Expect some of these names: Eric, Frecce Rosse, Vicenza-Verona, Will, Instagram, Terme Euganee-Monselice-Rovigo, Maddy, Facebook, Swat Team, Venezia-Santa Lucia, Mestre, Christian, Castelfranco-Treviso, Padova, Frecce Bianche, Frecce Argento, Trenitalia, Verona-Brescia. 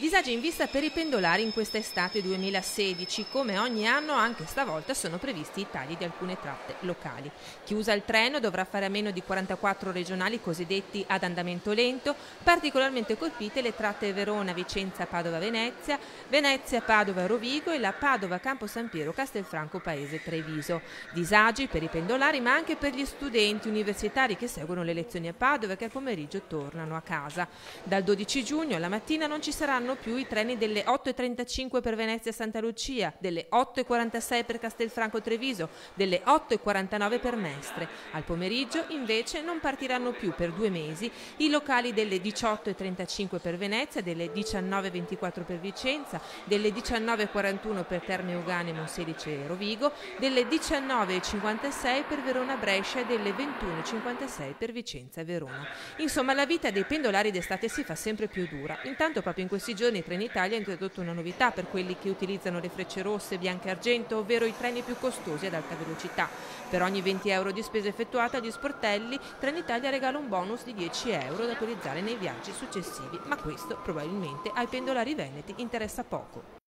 Disagi in vista per i pendolari in quest'estate 2016, come ogni anno anche stavolta sono previsti i tagli di alcune tratte locali. Chi usa il treno dovrà fare a meno di 44 regionali cosiddetti ad andamento lento, particolarmente colpite le tratte Verona-Vicenza-Padova-Venezia, Venezia-Padova-Rovigo e la Padova-Campo San Piero-Castelfranco-Paese-Treviso. Disagi per i pendolari ma anche per gli studenti universitari che seguono le lezioni a Padova e che al pomeriggio tornano a casa. Dal 12 giugno alla mattina non ci saranno più i treni delle 8:35 per Venezia-Santa Lucia, delle 8:46 per Castelfranco-Treviso, delle 8:49 per Mestre. Al pomeriggio invece non partiranno più per 2 mesi i locali delle 18:35 per Venezia, delle 19:24 per Vicenza, delle 19:41 per Terme Euganee-Monselice-Rovigo, delle 19:56 per Verona-Brescia e delle 21:56 per Vicenza-Verona. Insomma, la vita dei pendolari d'estate si fa sempre più dura. Intanto proprio in questi giorni Trenitalia ha introdotto una novità per quelli che utilizzano le Frecce Rosse, Bianche e Argento, ovvero i treni più costosi ad alta velocità. Per ogni 20 euro di spesa effettuata agli sportelli, Trenitalia regala un bonus di 10 euro da utilizzare nei viaggi successivi, ma questo probabilmente ai pendolari veneti interessa poco.